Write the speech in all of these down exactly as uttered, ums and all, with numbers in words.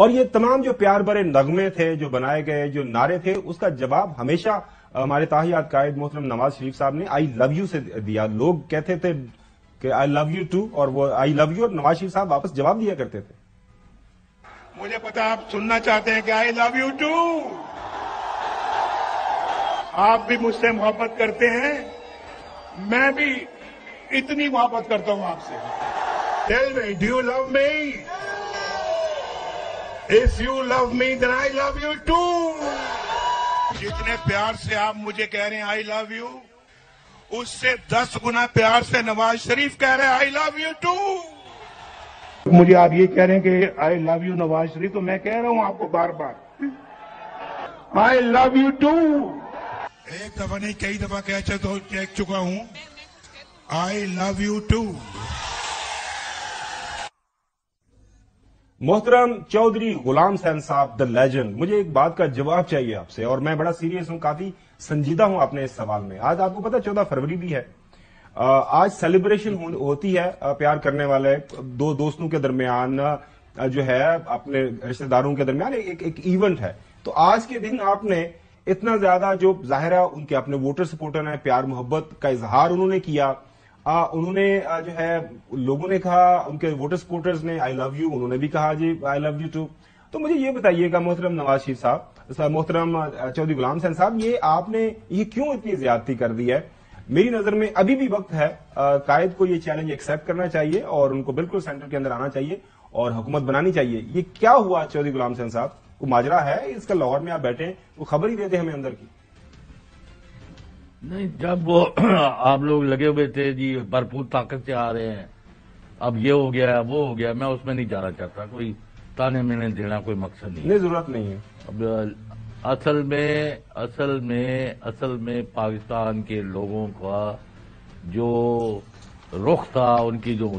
और ये तमाम जो प्यार भरे नगमे थे, जो बनाए गए जो नारे थे, उसका जवाब हमेशा हमारे ताहियात कायद मोहतरम नवाज शरीफ साहब ने आई लव यू से दिया। लोग कहते थे कि आई लव यू टू, और वो आई लव यू और नवाज शरीफ साहब वापस जवाब दिया करते थे। मुझे पता आप सुनना चाहते हैं कि आई लव यू टू। आप भी मुझसे मोहब्बत करते हैं, मैं भी इतनी मोहब्बत करता हूं आपसे। Tell me, do you love me? If you love me then I love you too. जितने प्यार से आप मुझे कह रहे हैं आई लव यू, उससे दस गुना प्यार से नवाज शरीफ कह रहे हैं आई लव यू टू। मुझे आप ये कह रहे हैं कि I love you Nawaz Sharif, तो मैं कह रहा हूं आपको बार बार आई लव यू टू। एक दफा नहीं कई दफा कह चुका हूं आई लव यू टू। मोहतरम चौधरी गुलाम हुसैन साहब द लेजेंड, मुझे एक बात का जवाब चाहिए आपसे, और मैं बड़ा सीरियस हूं, काफी संजीदा हूं अपने इस सवाल में। आज आपको पता चौदह फरवरी भी है, आज सेलिब्रेशन होती है प्यार करने वाले दो दोस्तों के दरमियान, जो है अपने रिश्तेदारों के दरमियान एक, एक इवेंट है। तो आज के दिन आपने इतना ज्यादा जो जाहिर है उनके अपने वोटर सपोर्टर ने प्यार मोहब्बत का इजहार उन्होंने किया, आ, उन्होंने जो है लोगों ने कहा, उनके वोटर सपोर्टर्स ने आई लव यू, उन्होंने भी कहा जी आई लव यू टू। तो मुझे ये बताइएगा मोहतरम नवाज शरीफ साहब, मोहतरम चौधरी गुलाम हुसैन साहब, ये आपने ये क्यों इतनी ज्यादती कर दी है? मेरी नजर में अभी भी वक्त है, आ, कायद को ये चैलेंज एक्सेप्ट करना चाहिए और उनको बिल्कुल सेंटर के अंदर आना चाहिए और हुकूमत बनानी चाहिए। ये क्या हुआ चौधरी गुलाम हुसैन साहब, वो माजरा है इसका, लाहौर में आप बैठे हैं, वो खबर ही देते हमें अंदर की। नहीं, जब वो आप लोग लगे हुए थे जी भरपूर ताकत से आ रहे हैं, अब ये हो गया वो हो गया, मैं उसमें नहीं जाना चाहता, कोई ताने मैंने देना कोई मकसद नहीं, नहीं जरूरत नहीं है। अब असल में असल में असल में पाकिस्तान के लोगों का जो रुख था, उनकी जो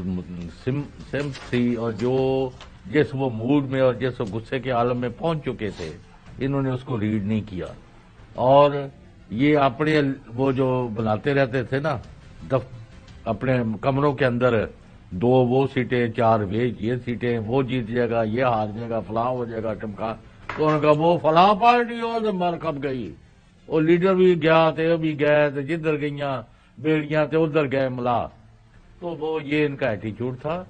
सिम्प थी, और जो जिस वो मूड में और जिस वो गुस्से के आलम में पहुंच चुके थे, इन्होंने उसको रीड नहीं किया। और ये अपने वो जो बनाते रहते थे ना दफ अपने कमरों के अंदर, दो वो सीटें, चार वे ये सीटें, वो जीत जाएगा, ये हार जाएगा, फलां हो जाएगा, टमका, तो उनका वो फलां पार्टी और मर कब गई, वो लीडर भी गया थे भी गए थे, जिधर गई बेड़ियां थे उधर गए मिला। तो वो ये इनका एटीट्यूड था।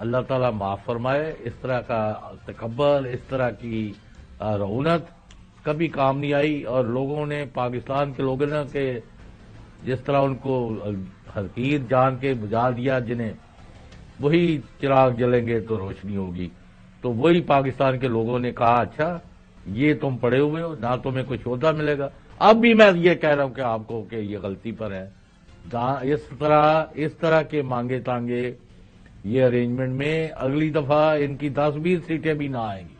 अल्लाह ताला माफ फरमाए, इस तरह का तकब्बुर, इस तरह की रौनक कभी काम नहीं आई। और लोगों ने, पाकिस्तान के लोगों ने के जिस तरह उनको हकीर जान के बुझा दिया, जिन्हें वही चिराग जलेंगे तो रोशनी होगी। तो वही पाकिस्तान के लोगों ने कहा अच्छा ये तुम पड़े हुए हो ना, तुम्हें कुछ ओहदा मिलेगा। अब भी मैं ये कह रहा हूं कि आपको कि ये गलती पर है। इस तरह इस तरह के मांगे तांगे ये अरेंजमेंट में अगली दफा इनकी दस बीस सीटें भी ना आएंगी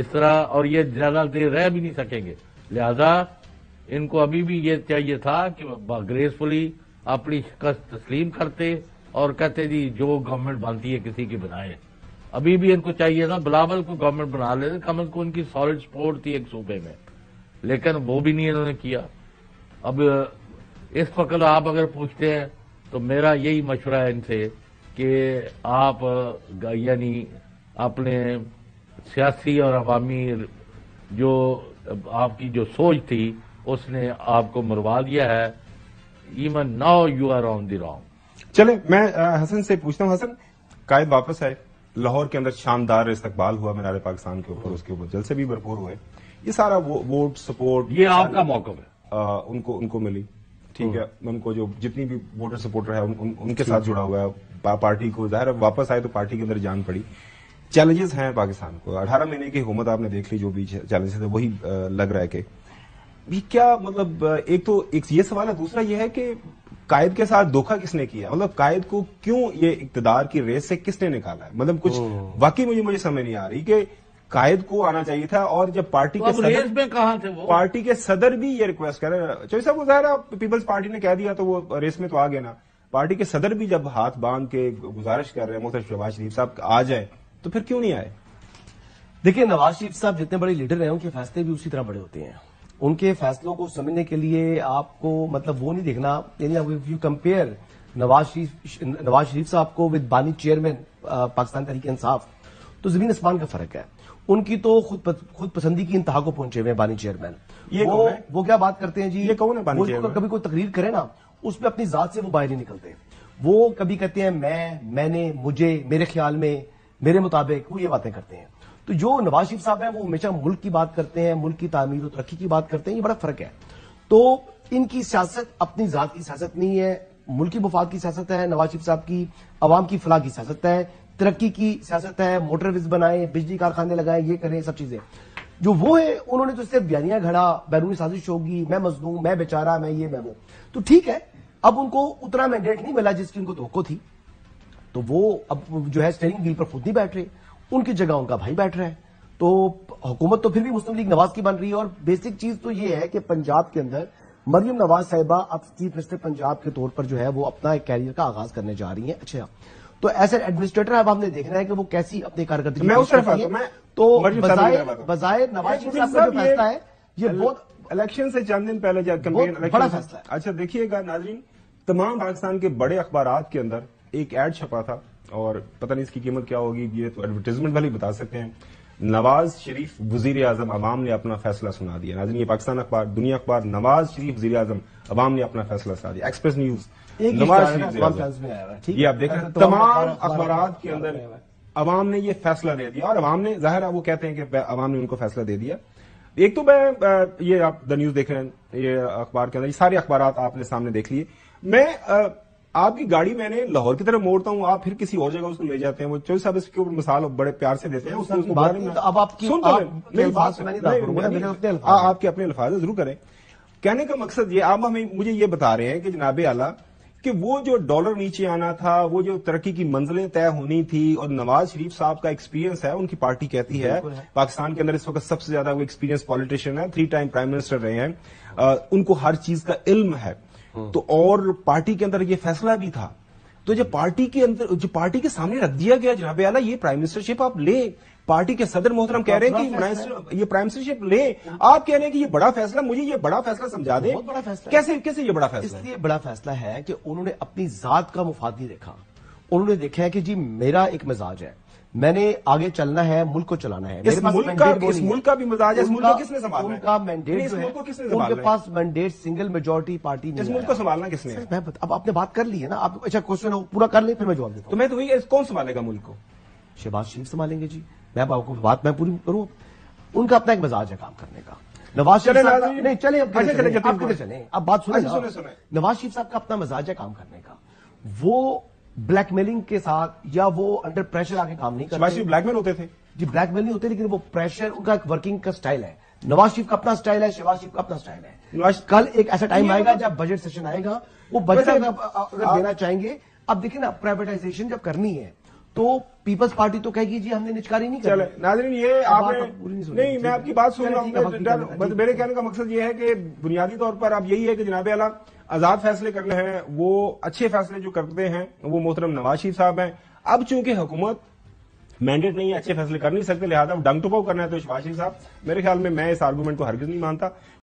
इस तरह, और ये ज्यादा देर रह भी नहीं सकेंगे। लिहाजा इनको अभी भी ये चाहिए था कि ग्रेसफुली अपनी शिकस्त तस्लीम करते और कहते जी जो गवर्नमेंट बनती है किसी की बनाए। अभी भी इनको चाहिए था बिलावल को गवर्नमेंट बना लेते, कम अज कम उनकी सॉलिड सपोर्ट थी एक सूबे में, लेकिन वो भी नहीं इन्होंने किया। अब इस वक्त आप अगर पूछते हैं तो मेरा यही मशवरा है इनसे कि आप यानी अपने सियासी और अवामी जो आपकी जो सोच थी उसने आपको मरवा दिया है। Even now you are on the wrong. चले मैं हसन से पूछता हूँ, हसन कायद वापस आए, लाहौर के अंदर शानदार इस्तकबाल हुआ मीनारे पाकिस्तान के ऊपर, उसके ऊपर जलसे भी भरपूर हुए, ये सारा वो, वोट सपोर्ट ये आपका मौका है आ, उनको उनको मिली, ठीक है, उनको जो जितनी भी वोटर सपोर्टर है उन, उन, उनके साथ जुड़ा हुआ है पा, पार्टी को, जाहिर वापस आए तो पार्टी के अंदर जान पड़ी। चैलेंजेस हैं पाकिस्तान को, अठारह महीने की हुकूमत आपने देख ली, जो भी चैलेंजेस है वही लग रहा है कि भी क्या मतलब। एक तो एक ये सवाल है, दूसरा ये है कि कायद के साथ धोखा किसने किया, मतलब कायद को क्यों ये इक्तदार की रेस से किसने निकाला है? मतलब कुछ वाकई मुझे मुझे समझ नहीं आ रही कि कायद को आना चाहिए था। और जब पार्टी तो के सदर, रेस में कहां थे वो? पार्टी के सदर भी ये रिक्वेस्ट कर रहे हैं चौधरी साहब, गुजारा पीपल्स पार्टी ने कह दिया तो वो रेस में तो आ गया ना। पार्टी के सदर भी जब हाथ बांध के गुजारिश कर रहे हैं मोहतरम नवाज शरीफ साहब आ जाए, तो फिर क्यों नहीं आए? देखिये नवाज शरीफ साहब जितने बड़े लीडर रहे, उनके फैसले भी उसी तरह बड़े होते हैं। उनके फैसलों को समझने के लिए आपको मतलब वो नहीं देखना, यानी if you compare Nawaz Sharif Nawaz Sharif साहब को विद बानी चेयरमैन पाकिस्तान तहरीक इंसाफ, तो जमीन आसमान का फर्क है। उनकी तो खुद खुद पसंदी की इंतहा को पहुंचे हुए हैं बानी चेयरमैन। ये वो, वो क्या बात करते हैं जी, ये कहो ना बानी चेयरमैन कभी कोई तकरीर करे ना, उसमें अपनी जात से वो बाहर नहीं निकलते। वो कभी कहते हैं मैं, मैंने, मुझे, मेरे ख्याल में, मेरे मुताबिक, वो ये बातें करते हैं। तो जो नवाज शरीफ साहब हैं वो हमेशा मुल्क की बात करते हैं, मुल्क की तामीर और तरक्की की बात करते हैं। ये बड़ा फर्क है। तो इनकी सियासत अपनी जात की सियासत नहीं है, मुल्क की मुफाद की सियासत है। नवाज शरीफ साहब की आवाम की फलाह की सियासत है, तरक्की की सियासत है, मोटरवेज बनाए, बिजली कारखाने लगाए, ये करें, सब चीजें जो वो है। उन्होंने तो सिर्फ बयानियां घड़ा, बैरूनी साजिश होगी, मैं मजलूम, मैं बेचारा, मैं ये, मैं वो। तो ठीक है, अब उनको उतना मैंडेट नहीं मिला जिसकी उनको तवक्को थी, तो वो अब जो है स्टेयरिंग व्हील पर खुद नहीं बैठ रहे, उनकी जगह उनका भाई बैठ रहा है। तो हुकूमत तो फिर भी मुस्लिम लीग नवाज की बन रही है। और बेसिक चीज तो ये है कि पंजाब के अंदर मरियम नवाज साहिबा अब चीफ मिनिस्टर पंजाब के तौर पर जो है वो अपना एक कैरियर का आगाज करने जा रही है। अच्छा, तो ऐसे एडमिनिस्ट्रेटर अब हमने देखना है कि वो कैसी अपनी कारकर्दगी में उस तरफ है। तो बजाय नवाज शरीफ साहब का जो फैसला है ये बहुत इलेक्शन से चंद दिन पहले जाकर बड़ा फैसला है। अच्छा देखिएगा नाजरीन, तमाम पाकिस्तान के बड़े अखबारात के अंदर एक एड छपा था और पता नहीं इसकी कीमत क्या होगी, ये तो एडवर्टाइजमेंट भले बता सकते हैं। नवाज शरीफ वजीर आजम, आवाम ने अपना फैसला सुना दिया। नाजरीन ये पाकिस्तान अखबार, दुनिया अखबार, नवाज शरीफ वजीर आजम, आवाम ने अपना फैसला सुना दिया। एक्सप्रेस न्यूज, नवाज शरीफ, ये आप देख रहे हैं तमाम अखबार के अंदर आवाम ने ये फैसला दे दिया। और आवाम ने, जाहिर है वो कहते हैं कि आवाम ने उनको फैसला दे दिया। एक तो मैं ये आप द न्यूज देख रहे हैं, ये अखबार के अंदर ये सारे अखबार आपने सामने देख लिए। मैं आपकी गाड़ी मैंने लाहौर की तरफ मोड़ता हूँ, आप फिर किसी और जगह उसको ले जाते हैं। वो चौधरी साहब इसके ऊपर मिसाल बड़े प्यार से देते हैं, आपके अपने अल्फाज जरूर करें। कहने का मकसद ये, आप हमें मुझे ये बता रहे हैं कि जनाब आला कि वो जो डॉलर नीचे आना था, वो जो तरक्की की मंजिलें तय होनी थी, और नवाज शरीफ साहब का एक्सपीरियंस है, उनकी पार्टी कहती है पाकिस्तान के अंदर इस वक्त सबसे ज्यादा वो एक्सपीरियंस पॉलिटिशियन है, थ्री टाइम प्राइम मिनिस्टर रहे हैं, उनको हर चीज का इल्म है। तो और पार्टी के अंदर ये फैसला भी था, तो जो पार्टी के अंदर जो पार्टी के सामने रख दिया गया जनाब आला, ये प्राइम मिनिस्टरशिप आप ले। पार्टी के सदर मोहतरम कह रहे हैं कि ये प्राइम मिनिस्टरशिप ले, आप कह रहे हैं कि ये बड़ा फैसला। मुझे ये बड़ा फैसला समझा दे, बड़ा फैसला कैसे कैसे ये बड़ा फैसला? इसलिए बड़ा फैसला है कि उन्होंने अपनी जात का मुफाद नहीं देखा। उन्होंने देखा है कि जी मेरा एक मिजाज है, मैंने आगे चलना है, मुल्क को चलाना है। इस मुल्क का, इस मुल्क का भी मिजाज है, इस मुल्क को किसने संभालना है? उनका मैंडेट है, उनके पास मैंडेट सिंगल मेजोरिटी पार्टी ने। इस मुल्क को संभालना किसने है? मैं अब आपने बात कर ली है ना, आप अच्छा क्वेश्चन हो पूरा कर ले फिर मैं जवाब देता हूं। तो मैं तो वही, कौन संभालेगा मुल्क को? शहबाज शरीफ संभालेंगे जी। मैं आपको बात मैं पूरी करूं, उनका अपना एक मिजाज है काम करने का। नवाज शरीफ साहब नहीं चले, अब चले चले आप बात सुने। नवाज शरीफ साहब का अपना मिजाज है काम करने का, वो ब्लैकमेलिंग के साथ या वो अंडर प्रेशर आके काम नहीं करते। नवाज शरीफ ब्लैकमेल होते थे जी, ब्लैकमेल नहीं होते, लेकिन वो प्रेशर उनका एक वर्किंग का स्टाइल है। नवाज शरीफ का अपना स्टाइल है, शहबाज शरीफ का अपना स्टाइल है। कल एक ऐसा टाइम आएगा जब बजट सेशन आएगा, वो बजट अगर देना चाहेंगे। अब देखिए ना, प्राइवेटाइजेशन जब करनी है तो पीपल्स पार्टी तो कहेगी जी हमने निचकारी नहीं करी। नाजरीन ये आपने नहीं, मैं आपकी बात सुन रहा हूँ। मेरे कहने का मकसद ये है कि बुनियादी तौर पर आप यही है कि जनाब आला आजाद फैसले करने हैं, वो अच्छे फैसले जो करते हैं वो मोहतरम नवाज शरीफ साहब हैं। अब चूंकि हुकूमत मैंडेट नहीं है, अच्छे फैसले कर नहीं सकते, लिहाजा डंग टुकाऊ करना है तो शहबाज शरीफ साहब। मेरे ख्याल में मैं इस आर्गूमेंट को हरगिज नहीं मानता।